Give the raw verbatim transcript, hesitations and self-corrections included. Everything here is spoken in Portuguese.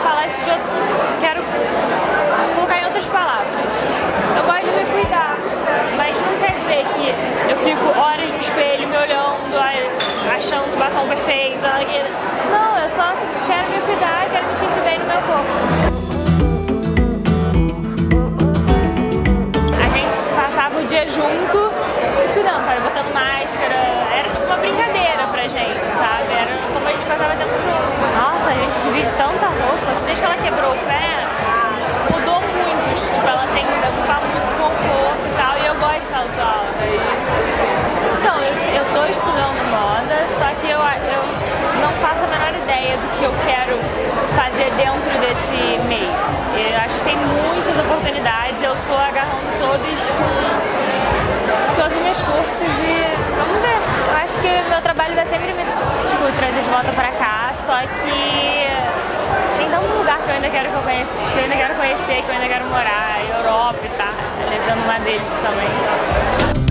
falar isso de outro, quero colocar em outras palavras. Eu gosto de me cuidar, mas não quer dizer que eu fico horas no espelho me olhando, achando o batom perfeito, a lagueira. Não, eu só quero me cuidar, quero me sentir bem no meu corpo. Junto, cuidando, cara, botando máscara, era tipo uma brincadeira pra gente, sabe? Era como a gente passava tempo todo. Nossa, a gente divide tanta roupa, desde que ela quebrou o pé, mudou muito, tipo, ela tem que ocupar muito conforto e tal, e eu gosto de salto. Então, eu, eu tô estudando moda, só que eu, eu não faço a menor ideia do que eu quero fazer dentro desse meio. Eu acho que tem muitas oportunidades, eu tô agarrando todos com todos os meus cursos e vamos ver. Eu acho que meu trabalho vai sempre me tipo, trazer de volta pra cá, só que tem tanto lugar que eu ainda quero que eu conheça, que eu ainda quero conhecer, que eu ainda quero morar, Europa e tá, levando uma deles também.